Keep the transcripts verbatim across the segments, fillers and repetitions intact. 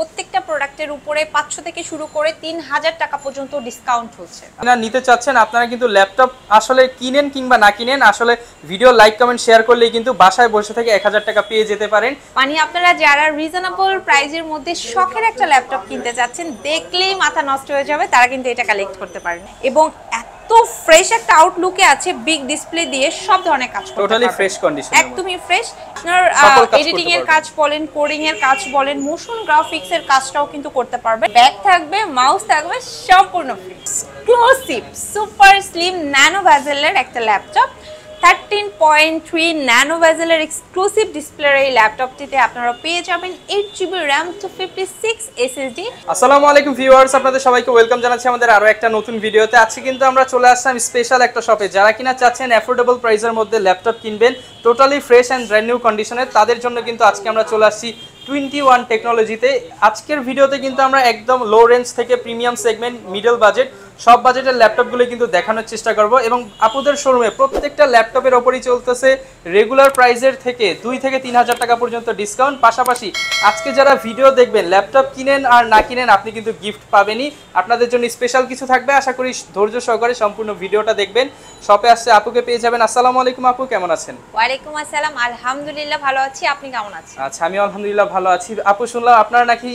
প্রত্যেকটা প্রোডাক্টের উপরে পাঁচশো থেকে শুরু করে তিন হাজার টাকা পর্যন্ত ডিসকাউন্ট হচ্ছে। আপনারা নিতে চাচ্ছেন, আপনারা কিন্তু ল্যাপটপ আসলে কিনেন কিংবা না কিনেন, আসলে ভিডিও লাইক কমেন্ট শেয়ার করলেই কিন্তু বাসায় বসে থেকে এক হাজার টাকা পেয়ে যেতে পারেন। মানে আপনারা যারা রিজনেবল প্রাইজের মধ্যে শখের একটা ল্যাপটপ কিনতে চাচ্ছেন, দেখলেই মাথা নষ্ট হয়ে যাবে, তারা কিন্তু এটা কালেক্ট করতে পারেন। এবং তো ফ্রেশ একটা আউটলুকে আছে, বিগ ডিসপ্লে দিয়ে সব ধরনের কাজ করতে পারবেন, টোটালি ফ্রেশ কন্ডিশন, একদমই ফ্রেশ। আপনার এডিটিং এর কাজ বলেন, কোডিং এর কাজ বলেন, মোশন গ্রাফিক্স এর কাজটাও কিন্তু করতে পারবে। ব্যাগ থাকবে, মাউস থাকবে, সম্পূর্ণ free. Exclusive super slim nano ভেজেলের একটা laptop, thirteen point three nano ভেজেলের এক্সক্লুসিভ ডিসপ্লের এই ল্যাপটপটিতে আপনারা পেয়ে যাবেন eight GB RAM, two fifty six SSD. আসসালামু আলাইকুম ভিউয়ার্স, আপনাদের সবাইকে ওয়েলকাম জানাচ্ছি আমাদের আরো একটা নতুন ভিডিওতে। আজকে কিন্তু আমরা চলে আসলাম স্পেশাল একটা শপে, যারা কিনা চাচ্ছেন অ্যাফোর্ডেবল প্রাইসের মধ্যে ল্যাপটপ কিনবেন totally fresh and brand new কন্ডিশনে, তাদের জন্য কিন্তু আজকে আমরা চলে আসছি টোয়েন্টি ওয়ান টেকনোলজিতে। আজকের ভিডিওতে কিন্তু আমরা একদম লো রেঞ্জ থেকে প্রিমিয়াম সেগমেন্ট, মিডল বাজেট, সব বাজেটের ল্যাপটপগুলো কিন্তু দেখানোর চেষ্টা করব। এবং আপুদের শোরুমে প্রত্যেকটা ল্যাপটপের ওপরই চলতেছে রেগুলার প্রাইজের থেকে দুই থেকে তিন হাজার টাকা পর্যন্ত ডিসকাউন্ট। পাশাপাশি আজকে যারা ভিডিও দেখবেন, ল্যাপটপ কিনেন আর না কিনেন, আপনি কিন্তু গিফট পাবেনই। আপনাদের জন্য স্পেশাল কিছু থাকবে, আশা করি ধৈর্য সহকারে সম্পূর্ণ ভিডিওটা দেখবেন। শপে আসছে আপুকে পেয়ে যাবেন। আসসালামু আলাইকুম আপু, কেমন আছেন? ওয়ালাইকুম আসসালাম, আলহামদুলিল্লাহ ভালো আছি, আপনি কেমন আছেন? আচ্ছা, আমি আলহামদুলিল্লাহ ভালো আছি। আপু, শুনলাম আপনারা নাকি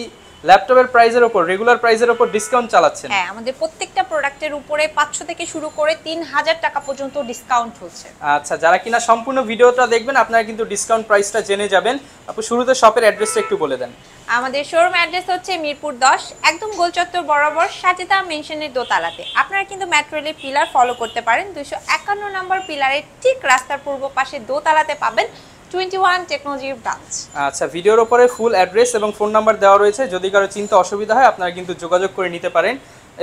ল্যাপটপের প্রাইজের উপর, রেগুলার প্রাইজের উপর ডিসকাউন্ট চালাচ্ছেন? হ্যাঁ, আমাদের প্রত্যেকটা প্রোডাক্টের উপরে পাঁচশো থেকে শুরু করে তিন হাজার টাকা পর্যন্ত ডিসকাউন্ট হচ্ছে। আচ্ছা, যারা কিনা সম্পূর্ণ ভিডিওটা দেখবেন, আপনারা কিন্তু ডিসকাউন্ট প্রাইসটা জেনে যাবেন। আপু, শুরুতে শপের অ্যাড্রেসটা একটু বলে দেন। আমাদের শোরুম অ্যাড্রেস হচ্ছে মিরপুর দশ, একদম গোল চত্বর বরাবর সাজেদা মেনশনের দোতলাতে। আপনারা কিন্তু মেট্রো রেলের পিলার ফলো করতে পারেন, দুইশো একান্ন নম্বর পিলারের ঠিক রাস্তার পূর্ব পাশে দোতলাতে পাবেন টোয়েন্টি ওয়ান টেকনোলজি ব্রাঞ্চ। আচ্ছা, ভিডিওর উপরে ফুল অ্যাড্রেস এবং ফোন নাম্বার দেওয়া রয়েছে, যদি কারো চিন্তা অসুবিধা হয় আপনারা কিন্তু যোগাযোগ করে নিতে পারেন।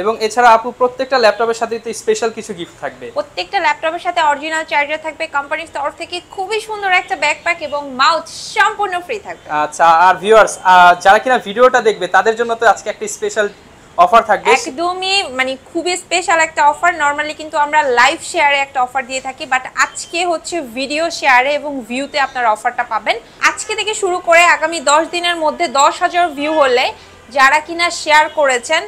এবং এছাড়া আপু, প্রত্যেকটা ল্যাপটপের সাথে তো স্পেশাল কিছু গিফট থাকবে। প্রত্যেকটা ল্যাপটপের সাথে অরিজিনাল চার্জার থাকবে, কোম্পানির তরফ থেকে খুবই সুন্দর একটা ব্যাকপ্যাক এবং মাউস সম্পূর্ণ ফ্রি থাকবে। আচ্ছা, আর ভিউয়ার্স যারা কিনা ভিডিওটা দেখবে, তাদের জন্য তো আজকে একটা স্পেশাল অফার থাকবে, একদমই মানে খুবই স্পেশাল একটা অফার। নরমালি কিন্তু আমরা লাইভ শেয়ারে একটা অফার দিয়ে থাকি, বাট আজকে হচ্ছে ভিডিও শেয়ারে এবং ভিউতে আপনারা অফারটা পাবেন। আজকে থেকে শুরু করে আগামী দশ দিনের মধ্যে দশ হাজার ভিউ হলে যারা কিনা শেয়ার করেছেন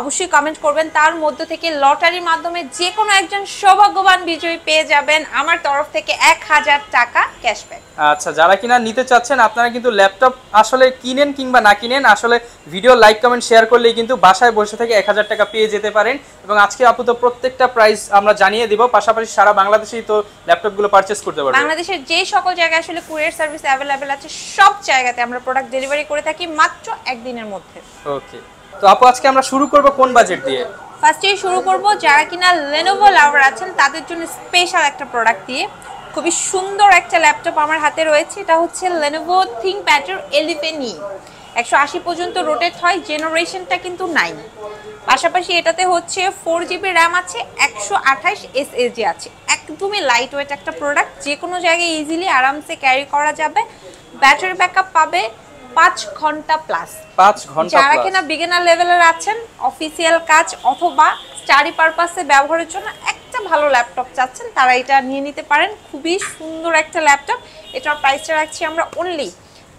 অবশ্যই কমেন্ট করবেন, তার মধ্য থেকে লটারির মাধ্যমে যে কোনো একজন সৌভাগ্যবান বিজয়ী পেয়ে যাবেন আমার তরফ থেকে এক হাজার টাকা ক্যাশব্যাক। আচ্ছা, যারা কিনা নিতে চাচ্ছেন, আপনারা কিন্তু ল্যাপটপ আসলে কিনেন কিংবা না কিনেন, আসলে ভিডিও লাইক কমেন্ট শেয়ার করলেই কিন্তু বাসায় বসে থেকে এক হাজার টাকা পেয়ে যেতে পারেন। এবং আজকে আপু তো প্রত্যেকটা প্রাইস আমরা জানিয়ে দিব, পাশাপাশি সারা বাংলাদেশেই তো ল্যাপটপগুলো পারচেস করতে পারবেন। বাংলাদেশের যে সকল জায়গায় আসলে কুরিয়ার সার্ভিস অ্যাভেলেবেল আছে, সব জায়গাতে আমরা প্রোডাক্ট ডেলিভারি করে থাকি মাত্র একদিনের মধ্যে। ওকে, তো আপু আজকে আমরা শুরু করব কোন বাজেট দিয়ে? ফার্স্টে শুরু করব যারা কিনা Lenovo লাভার আছেন তাদের জন্য স্পেশাল একটা প্রোডাক্ট দিয়ে। খুবই সুন্দর একটা ল্যাপটপ আমার হাতে রয়েছে, এটা হচ্ছে Lenovo ThinkPad এর ইলেভেন ই, একশো আশি পর্যন্ত রোটেট হয়, জেনারেশনটা কিন্তু নাইন। পাশাপাশি এটাতে হচ্ছে ফোর জিবি RAM আছে, একশো আঠাশ এসএসডি আছে, একদমই লাইট ওয়েট একটা প্রোডাক্ট, যে কোনো জায়গায় ইজিলি আরামসে ক্যারি করা যাবে। ব্যাটারি ব্যাকআপ পাবে পাঁচ ঘন্টা প্লাস। পাঁচ ঘন্টা যারা কিনা বিগিনার লেভেলের আছেন, অফিসিয়াল কাজ অথবা স্টাডি পারপাসে ব্যবহারের জন্য একটা ভালো ল্যাপটপ চাচ্ছেন, তারা এটা নিয়ে নিতে পারেন। খুবই সুন্দর একটা ল্যাপটপ, এটার প্রাইসটা রাখছি আমরা অনলি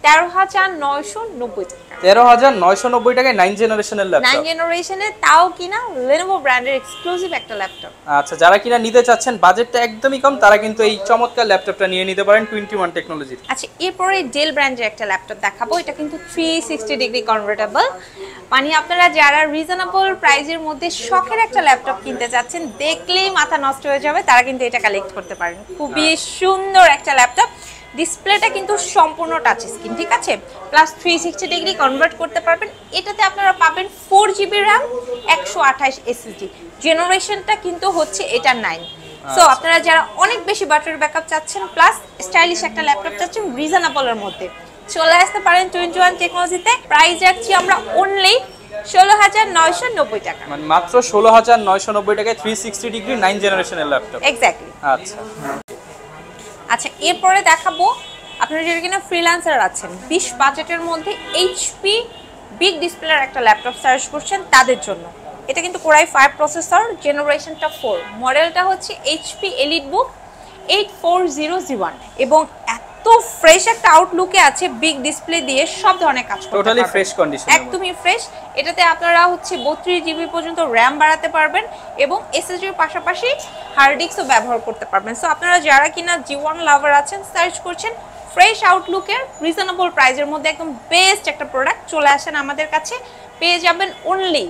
তেরো হাজার নয়শো নব্বই টাকা। তেরো হাজার নয়শো নব্বই টাকায় নাইন জেনারেশনের ল্যাপটপ, নাইন জেনারেশনে, তাও কিনা Lenovo ব্র্যান্ডের এক্সক্লুসিভ একটা ল্যাপটপ। আচ্ছা, যারা কিনা নিতে চাচ্ছেন, বাজেটটা একদমই কম, তারা কিন্তু এই চমৎকার ল্যাপটপটা নিয়ে নিতে পারেন টোয়েন্টি ওয়ান টেকনোলজি। আচ্ছা, এরপরে Dell ব্র্যান্ডের একটা ল্যাপটপ দেখাবো, এটা কিন্তু থ্রি সিক্সটি ডিগ্রি কনভার্টেবল। মানে আপনারা যারা রিজনেবল প্রাইজের মধ্যে শখের একটা ল্যাপটপ কিনতে চাচ্ছেন, দেখলেই মাথা নষ্ট হয়ে যাবে, তারা কিন্তু এটা কালেক্ট করতে পারেন। খুবই সুন্দর একটা ল্যাপটপ, ডিসপ্লেটা কিন্তু সম্পূর্ণ টাচ স্ক্রিন, ঠিক আছে, plus three sixty degree convert করতে পারবেন। এটাতে আপনারা পাবেন ফোর জিবি RAM, একশো আঠাশ এসএসডি, জেনারেশনটা কিন্তু হচ্ছে এটা নাইন। সো আপনারা যারা অনেক বেশি ব্যাটারি ব্যাকআপ চাচ্ছেন প্লাস স্টাইলিশ একটা ল্যাপটপ চাচ্ছেন রিজনেবলের মধ্যে, চলে আসতে পারেন টোয়েন্টি ওয়ান টেকনোলজিতে। প্রাইস রাখছি আমরা অনলি ষোলো হাজার নয়শো নব্বই টাকা, মানে মাত্র ষোলো হাজার নয়শো নব্বই টাকায় থ্রি সিক্সটি ডিগ্রি নাইন জেনারেশনের ল্যাপটপ। এক্স্যাক্টলি। আচ্ছা, আচ্ছা এরপরে দেখাবো আপনারা যারা কিনা ফ্রিল্যান্সার আছেন, বিশ বাজেটের মধ্যে এইচপি বিগ ডিসপ্লের একটা ল্যাপটপ সার্চ করছেন তাদের জন্য। এটা কিন্তু কোরাই ফাইভ প্রসেসর, জেনারেশনটা ফোর, মডেলটা হচ্ছে HP elite book eight four zero G one. এবং এত तो फ्रेश একটা আউটলুকে আছে বিগ ডিসপ্লে দিয়ে সব ধরনের কাজ করতে পারবেন টোটালি ফ্রেশ কন্ডিশনে একদমই ফ্রেশ এটাতে আপনারা হচ্ছে বত্রিশ জিবি পর্যন্ত RAM বাড়াতে পারবেন এবং এসএসডি এর পাশাপাশি হার্ড ডিস্কও ব্যবহার করতে পারবেন সো আপনারা যারা কিনা জি ওয়ান লাভার আছেন সার্চ করছেন ফ্রেশ আউটলুকের রিজনেবল প্রাইজের মধ্যে একদম বেস্ট একটা প্রোডাক্ট চলে আসেন আমাদের কাছে পেয়ে যাবেন অনলি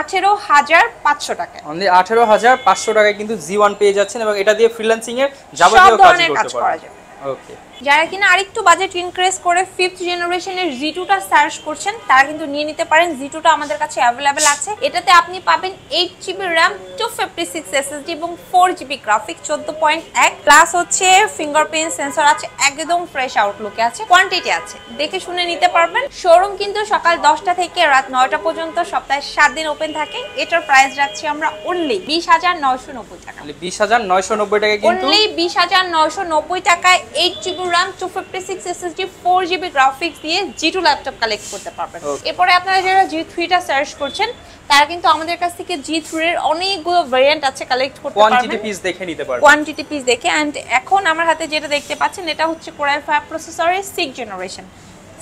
আঠারো হাজার পাঁচশো টাকা অনলি আঠারো হাজার পাঁচশো টাকায় কিন্তু জি ওয়ান পেয়ে যাচ্ছেন এবং এটা দিয়ে ফ্রিল্যান্সিং এর যাবতীয় কাজ করা যাবে ওকে যারা কিনা আরেকটু বাজেট ইনক্রিজ করে ফিফথ জেনারেশনের জি টু টা সার্চ করছেন তারা কিন্তু নিয়ে নিতে পারেন জি টু টা আমাদের কাছে अवेलेबल আছে এটাতে আপনি পাবেন eight GB RAM two fifty six SSD এবং ফোর জিবি গ্রাফিক্স চোদ্দ পয়েন্ট এক প্লাস হচ্ছে ফিঙ্গারপ্রিন্ট সেন্সর আছে একদম ফ্রেশ আউটলুকে আছে কোয়ান্টিটি আছে দেখে শুনে নিতে পারবেন শোরুম কিন্তু সকাল দশটা থেকে রাত নয়টা পর্যন্ত সপ্তাহে সাত দিন ওপেন থাকে এটার প্রাইস রাখছি আমরা অনলি বিশ হাজার নয়শো নব্বই টাকা মানে বিশ হাজার নয়শো নব্বই টাকা কিন্তু অনলি বিশ হাজার নয়শো নব্বই টাকায় eight GB RAM two fifty six SSD four GB graphics দিয়ে জি টু ল্যাপটপ কালেক্ট করতে পারবেন এরপরে আপনারা যারা জি থ্রি টা সার্চ করছেন তারা কিন্তু আমাদের কাছ থেকে জি থ্রি এর অনেকগুলো ভেরিয়েন্ট আছে কালেক্ট করতে পারবেন কোয়ান্টিটি পিস দেখে নিতে পারবেন কোয়ান্টিটি পিস দেখে এন্ড এখন আমার হাতে যেটা দেখতে পাচ্ছেন এটা হচ্ছে কোরাই ফাইভ প্রসেসরের সিক্স জেনারেশন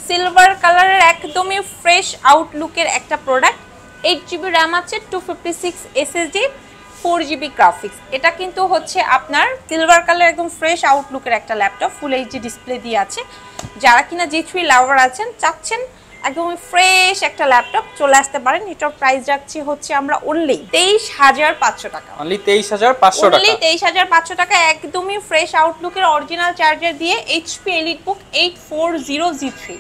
সিলভার কালারের একদমই ফ্রেশ আউটলুকের একটা প্রোডাক্ট এইট জিবি RAM আছে two fifty six SSD four GB graphics এটা কিন্তু হচ্ছে আপনার সিলভার কালার একদম ফ্রেশ আউটলুকের একটা ল্যাপটপ ফুল এইচডি ডিসপ্লে দিয়ে আছে যারা কিনা জি থ্রি লাভার আছেন চাচ্ছেন একদম ফ্রেশ একটা ল্যাপটপ চলে আসতে পারেন এটার প্রাইস রাখছি হচ্ছে আমরা অনলি তেইশ হাজার পাঁচশো টাকা অনলি তেইশ হাজার পাঁচশো টাকা অনলি তেইশ হাজার পাঁচশো টাকা একদমই ফ্রেশ আউটলুকের অরিজিনাল চার্জার দিয়ে HP EliteBook eight four zero G three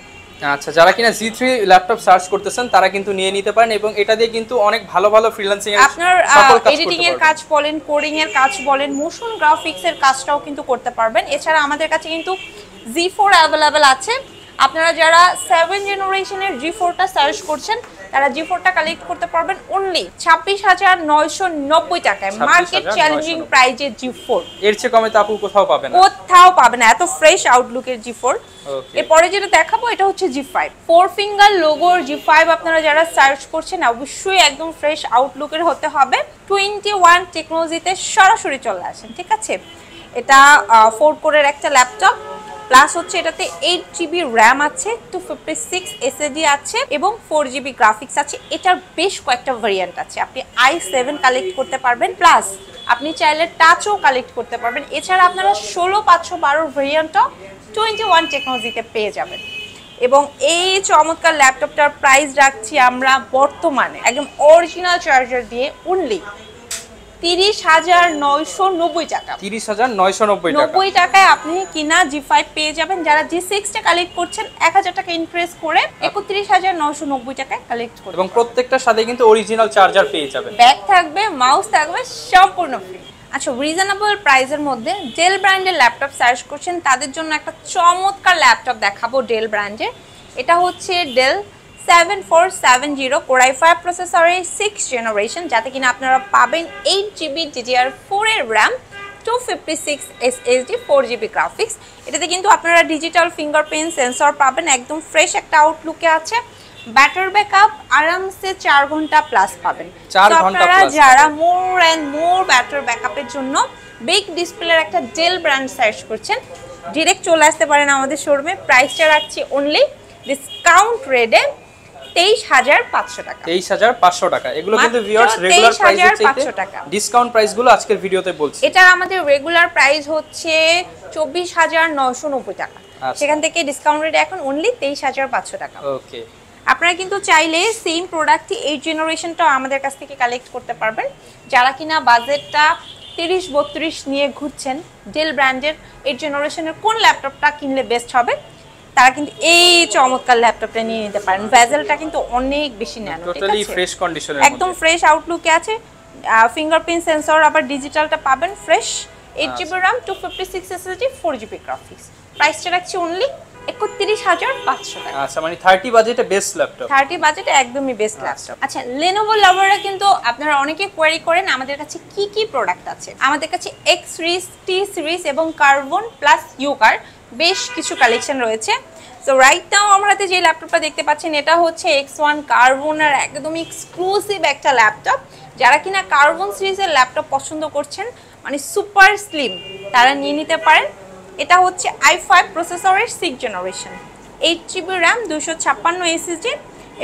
আচ্ছা যারা কিনা জি থ্রি ল্যাপটপ সার্চ করতেছেন তারা কিন্তু নিয়ে নিতে পারেন এবং এটা দিয়ে কিন্তু অনেক ভালো ভালো ফ্রিল্যান্সিং এর আপনার এডিটিং এর কাজ বলেন কোডিং এর কাজ বলেন মোশন গ্রাফিক্স এর কাজটাও কিন্তু করতে পারবেন এছাড়া আমাদের কাছে কিন্তু জি ফোর अवेलेबल আছে আপনারা যারা সেভেন জেনারেশনের জি ফোর টা সার্চ করছেন তারা জি ফোর টা কালেক্ট করতে পারবেন অনলি ছাব্বিশ হাজার নয়শো নব্বই টাকায় মার্কেট চ্যালেঞ্জিং প্রাইসে জি ফোর এর চেয়ে কমে তো আপু কোথাও পাবেন না কোথাও পাবেন না এত ফ্রেশ আউটলুকের জি ফোর এরপরে যেটা দেখাবো এটা হচ্ছে জি ফাইভ ফোর ফিঙ্গার লোগোর জি ফাইভ আপনারা যারা সার্চ করছেন অবশ্যই একদম ফ্রেশ আউটলুকের হতে হবে টোয়েন্টি ওয়ান টেকনোলজিতে সরাসরি চলে আসেন ঠিক আছে এটা ফোর কোরের একটা ল্যাপটপ প্লাস হচ্ছে এটাতে এইট জিবি RAM আছে টু ফিফটি সিক্স এসএসডি আছে এবং ফোর জিবি গ্রাফিক্স আছে এটার বেশ কয়েকটা ভেরিয়েন্ট আছে আপনি আই সেভেন কালেক্ট করতে পারবেন প্লাস আপনি চাইলে টাচও কালেক্ট করতে পারবেন এছাড়া আপনারা ষোলো পাঁচশো বারো ভেরিয়েন্টটাও টোয়েন্টি ওয়ান টেকনোলজিতে পেয়ে যাবেন এবং এই চমৎকার ল্যাপটপটার প্রাইস রাখছি আমরা বর্তমানে একদম অরিজিনাল চার্জার দিয়ে অনলি তিরিশ হাজার নয়শো নব্বই টাকা তিরিশ হাজার নয়শো নব্বই টাকা নব্বই টাকায় আপনি কিনা জি ফাইভ পেয়ে যাবেন যারা জি সিক্স টা কালেক্ট করছেন এক হাজার টাকা ইনক্রিজ করে একত্রিশ হাজার নয়শো নব্বই টাকায় কালেক্ট করবেন এবং প্রত্যেকটার সাথে কিন্তু অরিজিনাল চার্জার পেয়ে যাবেন ব্যাগ থাকবে মাউস থাকবে সম্পূর্ণ ফ্রি আচ্ছা রিজনেবল প্রাইসের মধ্যে ডেল ব্র্যান্ডের ল্যাপটপ সার্চ করছেন তাদের জন্য একটা চমৎকার ল্যাপটপ দেখাবো ডেল ব্র্যান্ডের এটা হচ্ছে Dell seven four seven zero Core i five প্রসেসরের সিক্স জেনারেশন যাতে কিনা আপনারা পাবেন eight GB D D R four এর RAM two fifty six SSD four GB graphics এটাতে কিন্তু আপনারা ডিজিটাল ফিঙ্গারপ্রিন্ট সেন্সর পাবেন একদম ফ্রেশ একটা আউটলুকে আছে ব্যাটারি ব্যাকআপ আরামসে চার ঘন্টা প্লাস পাবেন চার ঘন্টা প্লাস যারা মোর এন্ড মোর ব্যাটারি ব্যাকআপের জন্য বিগ ডিসপ্লের একটা ডেল ব্র্যান্ড সার্চ করছেন ডাইরেক্ট চলে আসতে পারেন আমাদের শোরুমে প্রাইসটা রাখছি অনলি ডিসকাউন্ট রেটে তেইশ হাজার পাঁচশো টাকা তেইশ হাজার পাঁচশো টাকা এগুলো কিন্তু ভিউয়ার্স রেগুলার প্রাইসের চেয়ে ডিসকাউন্ট প্রাইস গুলো আজকের ভিডিওতে বলছি এটা আমাদের রেগুলার প্রাইস হচ্ছে চব্বিশ হাজার নয়শো নব্বই টাকা সেখান থেকে ডিসকাউন্ট রেট এখন অনলি তেইশ হাজার পাঁচশো টাকা ওকে আপনারা কিন্তু চাইলে সেম প্রোডাক্টটি এই জেনারেশনটাও আমাদের কাছ থেকে কালেক্ট করতে পারবেন যারা কিনা বাজেটটা তিরিশ বত্রিশ নিয়ে ঘুরছেন ডেল ব্র্যান্ডের এই জেনারেশনের কোন ল্যাপটপটা কিনলে বেস্ট হবে তারা কিন্তু এই চমৎকার ল্যাপটপটা নিয়ে নিতে পারেন ভেজেলটা কিন্তু অনেক বেশি ন্যানো টোটালি ফ্রেশ কন্ডিশনে একদম ফ্রেশ আউটলুকে আছে ফিঙ্গারপ্রিন্ট সেন্সর আবার ডিজিটালটা পাবেন fresh eight GB RAM two fifty six SSD four GB graphics প্রাইসটা রাখছি অনলি একত্রিশ হাজার পাঁচশো টাকা আচ্ছা মানে থার্টি বাজেটে বেস্ট ল্যাপটপ থার্টি বাজেটে একদমই বেস্ট ল্যাপটপ আচ্ছা Lenovo লাভাররা কিন্তু আপনারা অনেকে কোয়েরি করেন আমাদের কাছে কি কি প্রোডাক্ট আছে আমাদের কাছে X সিরিজ T সিরিজ এবং Carbon প্লাস Yugar বেশ কিছু কালেকশন রয়েছে সো রাইট নাও আমার হাতে যে ল্যাপটপটা দেখতে পাচ্ছেন এটা হচ্ছে এক্স ওয়ান Carbon আর একদম এক্সক্লুসিভ একটা ল্যাপটপ যারা কিনা Carbon সিরিজের ল্যাপটপ পছন্দ করছেন মানে সুপার স্লিম তারা নিয়ে নিতে পারেন এটা হচ্ছে i five প্রসেসরের sixth generation eight GB RAM two fifty-six SSD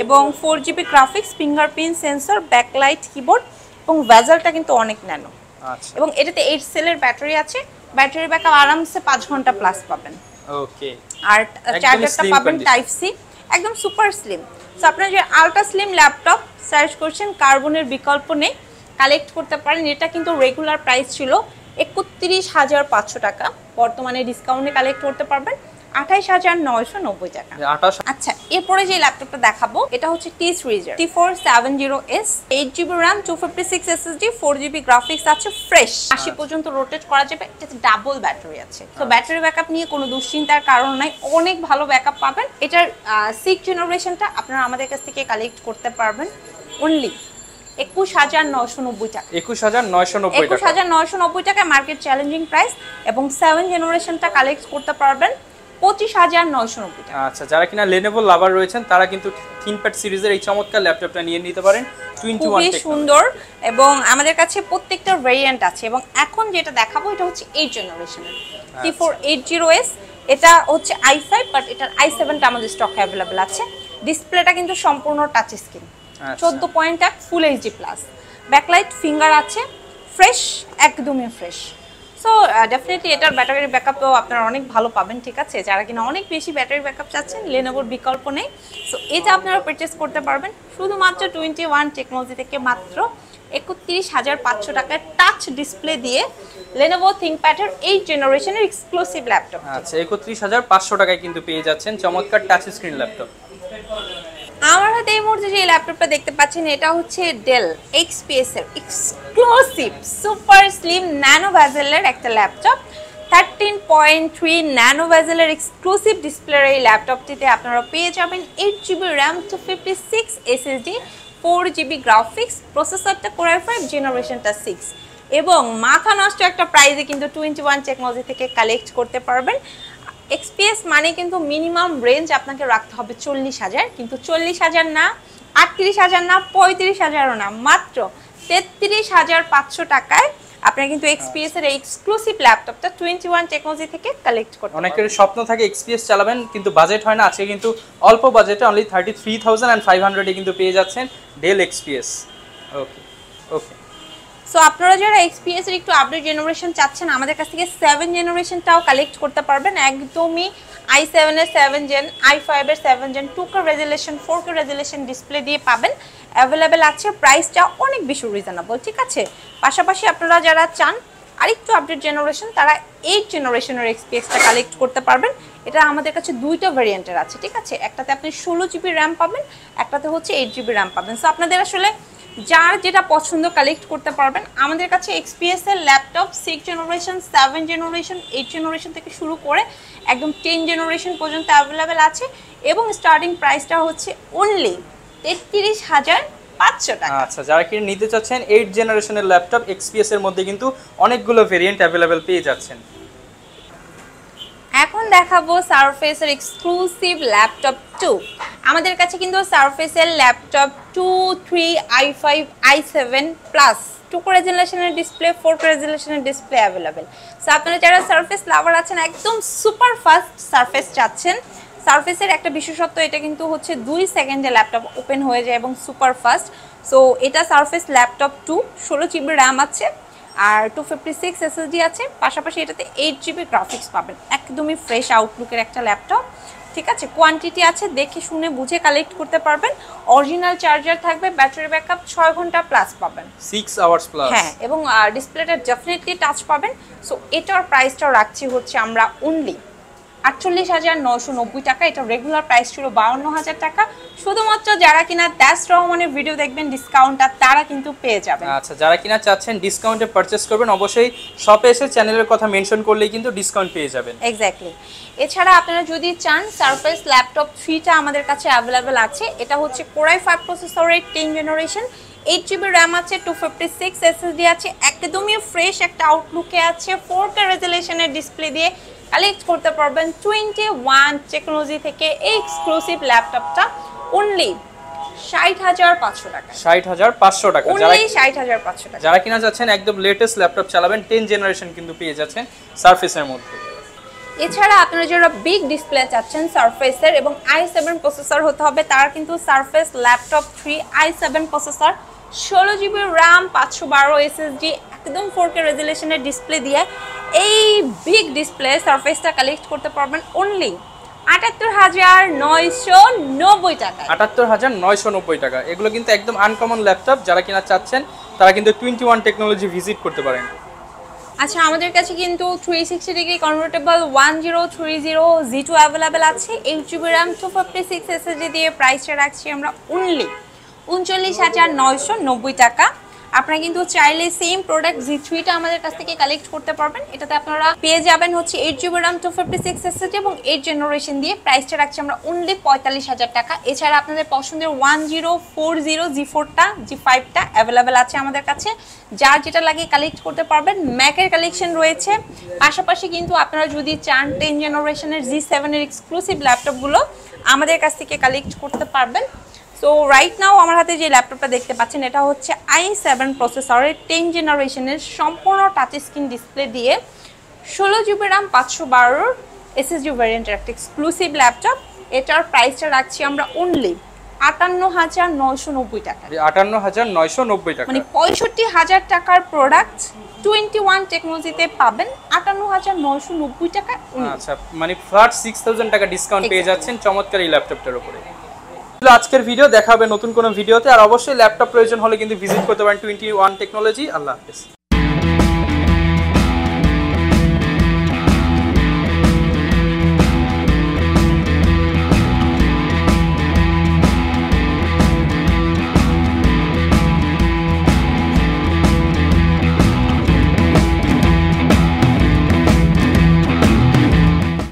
এবং four GB graphics fingerprint sensor backlight keyboard এবং ভেজেলটা কিন্তু অনেক ন্যানো আচ্ছা এবং এটাতে eight সেলের ব্যাটারি আছে ব্যাটারি ব্যাকআপ আরামসে five ঘন্টা প্লাস পাবেন ওকে আর চার্জারটা পাবেন টাইপ সি একদম সুপার স্লিম সো আপনারা যে আলট্রা স্লিম ল্যাপটপ সার্চ করছেন কার্বনের বিকল্প নেই কালেক্ট করতে পারেন এটা কিন্তু রেগুলার প্রাইস ছিল thirty-one thousand five hundred টাকা বর্তমানে ডিসকাউন্টে কালেক্ট করতে পারবেন twenty-eight thousand nine hundred ninety টাকা আচ্ছা এরপরে যে ল্যাপটপটা দেখাবো এটা হচ্ছে T সিরিজের T four seventy S eight GB RAM two fifty-six SSD four GB graphics আছে ফ্রেশ eighty পর্যন্ত রোটেট করা যাবে এটাতে ডাবল ব্যাটারি আছে তো ব্যাটারি ব্যাকআপ নিয়ে কোনো দুশ্চিন্তার কারণ নাই অনেক ভালো ব্যাকআপ পাবেন এটার sixth জেনারেশনটা আপনারা আমাদের কাছ থেকে কালেক্ট করতে পারবেন only twenty-one thousand nine hundred ninety টাকা twenty-one thousand nine hundred ninety টাকা twenty-one thousand nine hundred ninety টাকা মার্কেট চ্যালেঞ্জিং প্রাইস এবং seventh জেনারেশনটা কালেক্ট করতে পারবেন twenty-five thousand nine hundred ninety টাকা আচ্ছা যারা কিনা Lenovo লাভার রয়েছেন তারা কিন্তু ThinkPad সিরিজের এই চমৎকার ল্যাপটপটা নিয়ে নিতে পারেন twenty-one টেক সুন্দর এবং আমাদের কাছে প্রত্যেকটা ভেরিয়েন্ট আছে এবং এখন যেটা দেখাবো এটা হচ্ছে eight জেনারেশনের T four eighty S এটা হচ্ছে i five বাট এটার i seven টা আমাদের স্টকে अवेलेबल আছে ডিসপ্লেটা কিন্তু সম্পূর্ণ touch screen fourteen point eight full hd plus backlight finger আছে ফ্রেশ একদমই ফ্রেশ সো ডেফিনেটলি এটার ব্যাটারি ব্যাকআপও আপনারা অনেক ভালো পাবেন ঠিক আছে যারা কিনা অনেক বেশি ব্যাটারি ব্যাকআপ চাচ্ছেন Lenovo বিকল্প নেই সো এটা আপনারা পারচেজ করতে পারবেন শুধুমাত্র twenty-one টেকনোলজি থেকে মাত্র thirty-one thousand five hundred টাকায় টাচ ডিসপ্লে দিয়ে Lenovo ThinkPad এর eighth জেনারেশনের এক্সক্লুসিভ ল্যাপটপ আচ্ছা thirty-one thousand five hundred টাকায় কিন্তু পেয়ে যাচ্ছেন চমৎকার টাচ স্ক্রিন ল্যাপটপ আমার হাতে এই মুহূর্তে যে ল্যাপটপটা দেখতে পাচ্ছেন এটা হচ্ছে Dell X P S এর এক্সক্লুসিভ সুপার স্লিম ন্যানো ভেজেলের একটা laptop thirteen point three nano ভেজেলের এক্সক্লুসিভ ডিসপ্লের এই ল্যাপটপটিতে আপনারা পেয়ে যাবেন eight GB RAM two fifty-six SSD four GB graphics প্রসেসরটা Core i five জেনারেশনটা six এবং মাথা নষ্ট একটা প্রাইসে কিন্তু twenty-one টেকনোলজি থেকে কালেক্ট করতে পারবেন X P S মানে কিন্তু মিনিমাম রেঞ্জ আপনাকে রাখতে হবে forty thousand কিন্তু forty thousand না thirty-eight thousand না thirty-five thousand না মাত্র thirty-three thousand five hundred টাকায় আপনারা কিন্তু X P S এর এক্সক্লুসিভ ল্যাপটপটা twenty-one টেকনোলজি থেকে কালেক্ট করতে পারবেন অনেকের স্বপ্ন থাকে X P S চালাবেন কিন্তু বাজেট হয় না আছে কিন্তু অল্প বাজেটে only thirty-three thousand five hundred এ কিন্তু পেয়ে যাচ্ছেন Dell X P S okay okay so আপনারা যারা X P S এর একটু আপডেট জেনারেশন চাচ্ছেন আমাদের কাছ থেকে seven জেনারেশনটাও কালেক্ট করতে পারবেন একদমই i seven এর seven জেন i five এর seven gen two K resolution four K resolution display দিয়ে পাবেন अवेलेबल আছে প্রাইসটা অনেক বেশি রিজনেবল ঠিক আছে পাশাপাশি আপনারা যারা চান আরেকটু আপডেট জেনারেশন তারা eight জেনারেশনের X P S টা কালেক্ট করতে পারবেন এটা আমাদের কাছে দুইটা ভেরিয়েন্টের আছে ঠিক আছে একটাতে আপনি sixteen জিবি RAM পাবেন একটাতে হচ্ছে eight জিবি RAM পাবেন সো আপনাদের আসলে যার যেটা পছন্দ কালেক্ট করতে পারবেন আমাদের কাছে X P S এর laptop sixth generation seventh generation eighth generation থেকে শুরু করে একদম tenth জেনারেশন পর্যন্ত अवेलेबल আছে এবং স্টার্টিং প্রাইসটা হচ্ছে only thirty-three thousand five hundred টাকা আচ্ছা যারা কি নিতে চাচ্ছেন eighth জেনারেশনের ল্যাপটপ X P S এর মধ্যে কিন্তু অনেকগুলো ভেরিয়েন্ট अवेलेबल পেয়ে যাচ্ছেন এখন দেখাবো Surface এর এক্সক্লুসিভ ল্যাপটপ two আমাদের কাছে কিন্তু Surface এর laptop two three i five i seven plus two K রেজোলিউশনের ডিসপ্লে four K রেজোলিউশনের ডিসপ্লে अवेलेबल সো আপনারা যারা Surface লাভার আছেন একদম সুপার ফাস্ট Surface চাচ্ছেন Surface এর একটা বিশেষত্ব এটা কিন্তু হচ্ছে two সেকেন্ডে ল্যাপটপ ওপেন হয়ে যায় এবং সুপার ফাস্ট সো এটা Surface laptop two sixteen GB RAM আছে আর two fifty-six S S D আছে পাশাপাশি এটাতে eight জিবি গ্রাফিক্স পাবেন একদমই ফ্রেশ আউটলুকের একটা ল্যাপটপ ঠিক আছে কোয়ান্টিটি আছে দেখে শুনে বুঝে কালেক্ট করতে পারবেন অরিজিনাল চার্জার থাকবে ব্যাটারি ব্যাকআপ six ঘন্টা প্লাস পাবেন six আওয়ার্স প্লাস হ্যাঁ এবং ডিসপ্লেটা ডেফিনেটলি টাচ পাবেন সো এটার প্রাইসটাও রাখছি হচ্ছে আমরা only forty-eight thousand nine hundred ninety টাকা এটা রেগুলার প্রাইস ছিল fifty-two thousand টাকা শুধুমাত্র যারা কিনা দাস রহমানের ভিডিও দেখবেন ডিসকাউন্টটা তারা কিন্তু পেয়ে যাবেন আচ্ছা যারা কিনা চাচ্ছেন ডিসকাউন্টে পারচেজ করবেন অবশ্যই শপে এসে চ্যানেলের কথা মেনশন করলেই কিন্তু ডিসকাউন্ট পেয়ে যাবেন এক্স্যাক্টলি এছাড়া আপনারা যদি চান Surface ল্যাপটপ three টা আমাদের কাছে अवेलेबल আছে এটা হচ্ছে Core i five প্রসেসরের tenth generation eight GB RAM আছে two fifty-six S S D আছে একদমই ফ্রেশ একটা আউটলুকে আছে four K রেজোলিউশনের ডিসপ্লে দিয়ে কালেক্ট করতে পারবেন twenty-one টেকনোলজি থেকে এক্সক্লুসিভ ল্যাপটপটা only sixty thousand five hundred টাকা sixty thousand five hundred টাকা যারা sixty thousand five hundred টাকা যারা কিনা যাচ্ছেন একদম লেটেস্ট ল্যাপটপ চালাবেন tenth জেনারেশন কিন্তু পেয়ে যাচ্ছেন Surface এর মধ্যে এছাড়া আপনারা যারা বিগ ডিসপ্লে চাচ্ছেন সারফেসের এবং i7 প্রসেসর হতে হবে তারা কিন্তু Surface laptop three i7 processor sixteen GB RAM five twelve SSD একদম four K রেজোলিউশনের ডিসপ্লে দিয়ে এই বিগ ডিসপ্লে সারফেসটা কালেক্ট করতে পারবেন only seventy-eight thousand nine hundred ninety টাকা seventy-eight thousand nine hundred ninety টাকা এগুলো কিন্তু একদম আনকমন ল্যাপটপ যারা কিনা চাচ্ছেন তারা কিন্তু twenty-one টেকনোলজি ভিজিট করতে পারেন আচ্ছা আমাদের কাছে কিন্তু three sixty degree convertible ten thirty G two available আছে eight GB RAM two fifty-six SSD দিয়ে প্রাইসটা রাখছি আমরা only thirty-nine thousand nine hundred ninety টাকা আপনারা কিন্তু চাইলে সেম প্রোডাক্ট জি থ্রি টা আমাদের কাছ থেকে কালেক্ট করতে পারবেন এটাতে আপনারা পেয়ে যাবেন হচ্ছে eight GB RAM two fifty-six SSD এবং eight জেনারেশন দিয়ে প্রাইসটা রাখছি আমরা only forty-five thousand টাকা এছাড়া আপনাদের পছন্দের ten forty জি ফোর টা জি five টা अवेलेबल আছে আমাদের কাছে যার যেটা লাগে কালেক্ট করতে পারবেন ম্যাকের কালেকশন রয়েছে পাশাপাশি কিন্তু আপনারা যদি চান ten জেনারেশনের জি সেভেন এর এক্সক্লুসিভ ল্যাপটপ গুলো আমাদের কাছ থেকে কালেক্ট করতে পারবেন So right now আমার হাতে যে ল্যাপটপটা দেখতে পাচ্ছেন এটা হচ্ছে i7 প্রসেসরের ten জেনারেশনের সম্পূর্ণ টাচ স্ক্রিন ডিসপ্লে দিয়ে sixteen GB RAM five twelve SSD ভেরিয়েন্টের একটা এক্সক্লুসিভ ল্যাপটপ এটার প্রাইসটা রাখছি আমরা only আটান্ন হাজার নয়শো নব্বই টাকা আটান্ন হাজার নয়শো নব্বই টাকা মানে পঁয়ষট্টি হাজার টাকার প্রোডাক্ট twenty-one টেকনোলজিতে পাবেন আটান্ন হাজার নয়শো নব্বই টাকা আচ্ছা মানে ফ্ল্যাট six thousand টাকা ডিসকাউন্ট পেয়ে যাচ্ছেন চমৎকার এই ল্যাপটপটার উপরে আজকের ভিডিও দেখাবে নতুন কোন ভিডিওতে আর অবশ্যই ল্যাপটপ প্রয়োজন হলে কিন্তু ভিজিট করতে পারেন twenty-one টেকনোলজি আল্লাহ হাফেজ